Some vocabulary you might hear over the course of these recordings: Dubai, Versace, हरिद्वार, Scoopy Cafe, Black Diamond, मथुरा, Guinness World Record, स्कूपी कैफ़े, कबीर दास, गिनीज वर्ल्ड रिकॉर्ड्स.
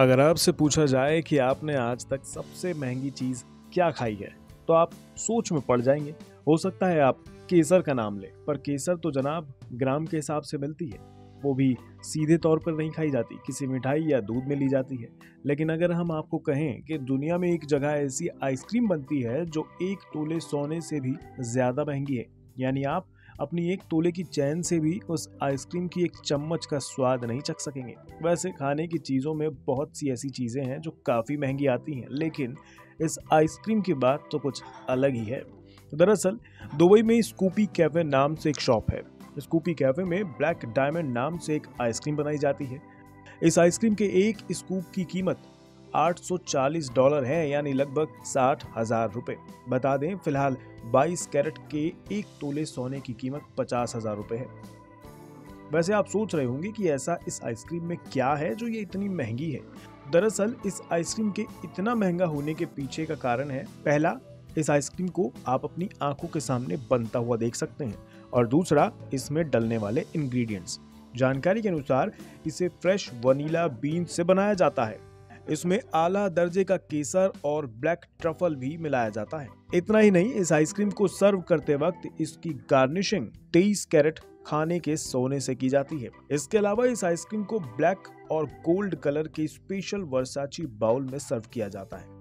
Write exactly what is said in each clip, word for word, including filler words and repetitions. अगर आपसे पूछा जाए कि आपने आज तक सबसे महंगी चीज़ क्या खाई है तो आप सोच में पड़ जाएंगे। हो सकता है आप केसर का नाम लें, पर केसर तो जनाब ग्राम के हिसाब से मिलती है, वो भी सीधे तौर पर नहीं खाई जाती, किसी मिठाई या दूध में ली जाती है। लेकिन अगर हम आपको कहें कि दुनिया में एक जगह ऐसी आइसक्रीम बनती है जो एक तोले सोने से भी ज़्यादा महंगी है, यानी आप अपनी एक तोले की चैन से भी उस आइसक्रीम की एक चम्मच का स्वाद नहीं चख सकेंगे। वैसे खाने की चीज़ों में बहुत सी ऐसी चीज़ें हैं जो काफ़ी महंगी आती हैं, लेकिन इस आइसक्रीम की बात तो कुछ अलग ही है। दरअसल दुबई में स्कूपी कैफ़े नाम से एक शॉप है। स्कूपी कैफ़े में ब्लैक डायमंड नाम से एक आइसक्रीम बनाई जाती है। इस आइसक्रीम के एक स्कूप की कीमत आठ सौ चालीस डॉलर है, यानी लगभग साठ हज़ार रुपये। बता दें फिलहाल बाईस कैरेट के एक तोले सोने की कीमत पचास हज़ार रुपये है। वैसे आप सोच रहे होंगे कि ऐसा इस आइसक्रीम में क्या है जो ये इतनी महंगी है। दरअसल इस आइसक्रीम के इतना महंगा होने के पीछे का कारण है, पहला, इस आइसक्रीम को आप अपनी आंखों के सामने बनता हुआ देख सकते हैं, और दूसरा, इसमें डलने वाले इंग्रेडिएंट्स। जानकारी के अनुसार इसे फ्रेश वनीला बीन से बनाया जाता है। इसमें आला दर्जे का केसर और ब्लैक ट्रफल भी मिलाया जाता है। इतना ही नहीं, इस आइसक्रीम को सर्व करते वक्त इसकी गार्निशिंग तेईस कैरेट खाने के सोने से की जाती है। इसके अलावा इस आइसक्रीम को ब्लैक और गोल्ड कलर के स्पेशल वर्साची बाउल में सर्व किया जाता है।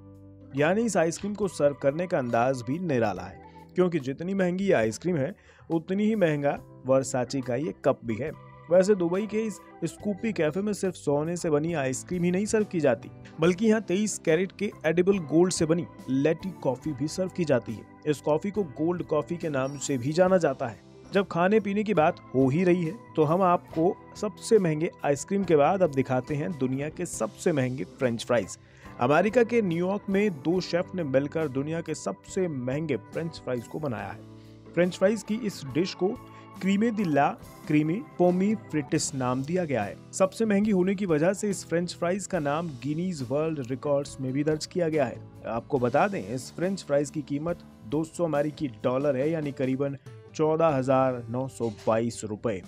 यानी इस आइसक्रीम को सर्व करने का अंदाज भी निराला है, क्योंकि जितनी महंगी ये आइसक्रीम है उतनी ही महंगा वर्साची का ये कप भी है। वैसे दुबई के इस स्कूपी कैफे में सिर्फ सोने से बनी आइसक्रीम ही नहीं सर्व की जाती, बल्कि यहाँ तेईस कैरेट के एडिबल गोल्ड से बनी लेटी कॉफी भी सर्व की जाती है। इस कॉफी को गोल्ड कॉफी के नाम से भी जाना जाता है। जब खाने पीने की बात हो ही रही है तो हम आपको सबसे महंगे आइसक्रीम के बाद अब दिखाते हैं दुनिया के सबसे महंगे फ्रेंच फ्राइज। अमेरिका के न्यूयॉर्क में दो शेफ ने मिलकर दुनिया के सबसे महंगे फ्रेंच फ्राइज को बनाया है। फ्रेंच फ्राइज की इस डिश को क्रीमे दी ला क्रीमी पोमी फ्रिटिस नाम दिया गया है। सबसे महंगी होने की वजह से इस फ्रेंच फ्राइज का नाम गिनीज वर्ल्ड रिकॉर्ड्स में भी दर्ज किया गया है। आपको बता दें इस फ्रेंच फ्राइज की कीमत दो सौ अमेरिकी डॉलर है, यानी करीबन चौदह हजार नौ सौ बाईस रुपए।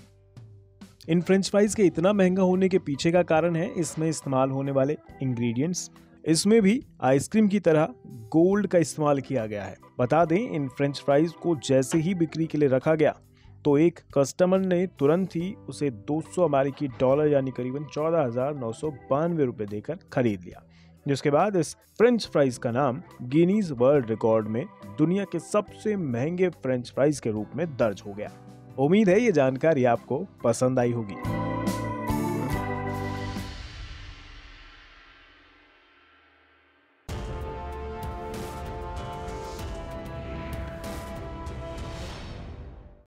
इन फ्रेंच फ्राइज के इतना महंगा होने के पीछे का कारण है इसमें इस्तेमाल होने वाले इंग्रेडिएंट्स। इसमें भी आइसक्रीम की तरह गोल्ड का इस्तेमाल किया गया है। बता दें इन फ्रेंच फ्राइज को जैसे ही बिक्री के लिए रखा गया तो एक कस्टमर ने तुरंत ही उसे दो सौ अमेरिकी डॉलर यानी करीबन चौदह हजार नौ सौ बानवे रुपये देकर खरीद लिया, जिसके बाद इस फ्रेंच फ्राइज का नाम गिनीज वर्ल्ड रिकॉर्ड में दुनिया के सबसे महंगे फ्रेंच फ्राइज के रूप में दर्ज हो गया। उम्मीद है ये जानकारी आपको पसंद आई होगी।